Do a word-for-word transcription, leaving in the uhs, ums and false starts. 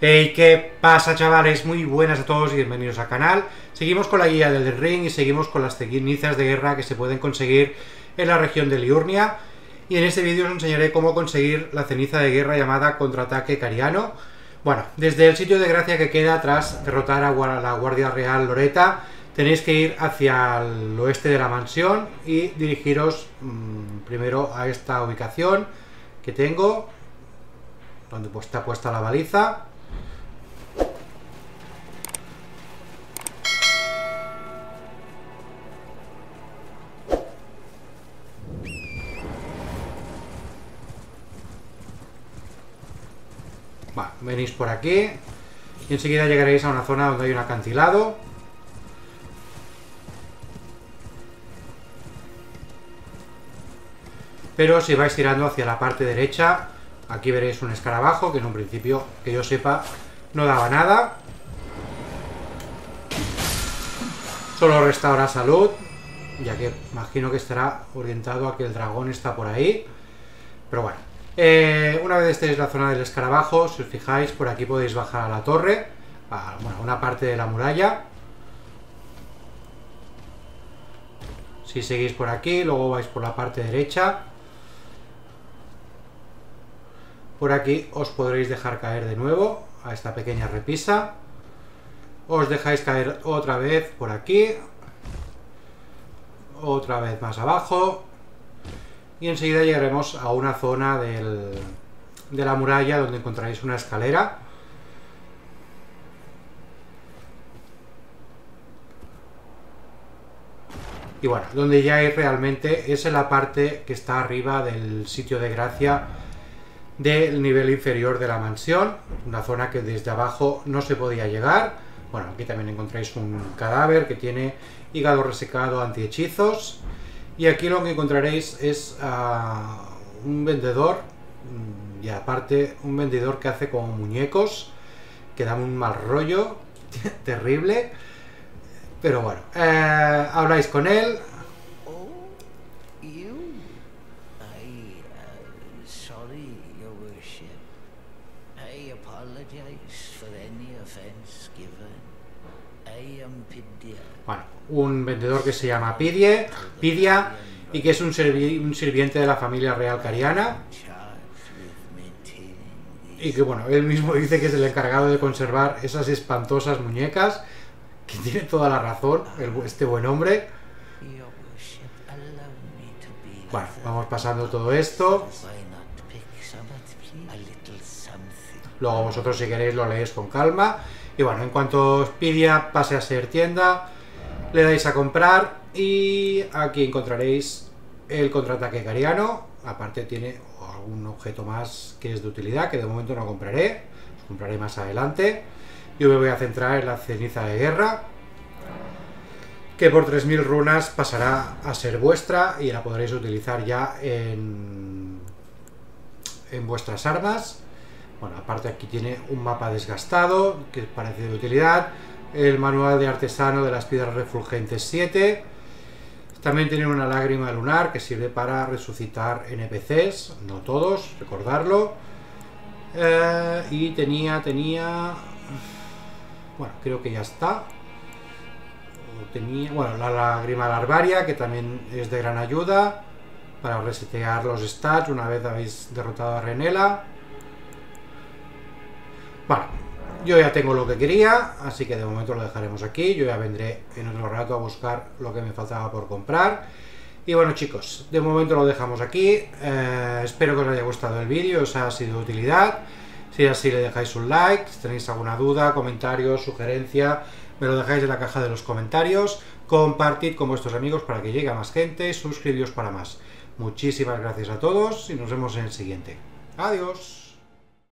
Hey, ¿qué pasa, chavales? Muy buenas a todos y bienvenidos al canal. Seguimos con la guía del ring y seguimos con las cenizas de guerra que se pueden conseguir en la región de Liurnia. Y en este vídeo os enseñaré cómo conseguir la ceniza de guerra llamada Contraataque Cariano. Bueno, desde el sitio de gracia que queda tras derrotar a la Guardia Real Loreta, tenéis que ir hacia el oeste de la mansión y dirigiros mmm, primero a esta ubicación que tengo, donde pues está puesta la baliza. Bueno, venís por aquí y enseguida llegaréis a una zona donde hay un acantilado. Pero si vais tirando hacia la parte derecha, aquí veréis un escarabajo que en un principio, que yo sepa, no daba nada. Solo restaura salud, ya que imagino que estará orientado a que el dragón está por ahí. Pero bueno. Eh, una vez estéis en la zona del escarabajo, si os fijáis, por aquí podéis bajar a la torre, a bueno, una parte de la muralla. Si seguís por aquí, luego vais por la parte derecha. Por aquí os podréis dejar caer de nuevo a esta pequeña repisa. Os dejáis caer otra vez por aquí. Otra vez más abajo. Y enseguida llegaremos a una zona del, de la muralla donde encontraréis una escalera. Y bueno, donde ya hay realmente es en la parte que está arriba del sitio de gracia del nivel inferior de la mansión. Una zona que desde abajo no se podía llegar. Bueno, aquí también encontráis un cadáver que tiene hígado resecado, antihechizos. Y aquí lo que encontraréis es uh, un vendedor, y aparte un vendedor que hace como muñecos, que dan un mal rollo terrible. Pero bueno, eh, habláis con él. Bueno, un vendedor que se llama Pidia, Pidia y que es un, servi un sirviente de la familia real cariana. Y que bueno, él mismo dice que es el encargado de conservar esas espantosas muñecas, que tiene toda la razón, el, este buen hombre. Bueno, vamos pasando todo esto. Luego vosotros, si queréis, lo leéis con calma. Y bueno, en cuanto Pidia pase a ser tienda, le dais a comprar y aquí encontraréis el contraataque cariano. Aparte tiene algún objeto más que es de utilidad, que de momento no compraré, los compraré más adelante. Yo me voy a centrar en la ceniza de guerra, que por tres mil runas pasará a ser vuestra y la podréis utilizar ya en, en vuestras armas. Bueno, aparte aquí tiene un mapa desgastado, que parece de utilidad. El manual de artesano de las piedras refulgentes siete. También tiene una lágrima lunar que sirve para resucitar N P Cs, no todos, recordarlo. Eh, y tenía, tenía... Bueno, creo que ya está. Tenía, bueno, la lágrima larvaria, que también es de gran ayuda para resetear los stats una vez habéis derrotado a Renella. Bueno. Yo ya tengo lo que quería, así que de momento lo dejaremos aquí. Yo ya vendré en otro rato a buscar lo que me faltaba por comprar. Y bueno, chicos, de momento lo dejamos aquí. Eh, espero que os haya gustado el vídeo, os ha sido de utilidad. Si es así, le dejáis un like. Si tenéis alguna duda, comentario, sugerencia, me lo dejáis en la caja de los comentarios. Compartid con vuestros amigos para que llegue a más gente. Suscribíos para más. Muchísimas gracias a todos y nos vemos en el siguiente. Adiós.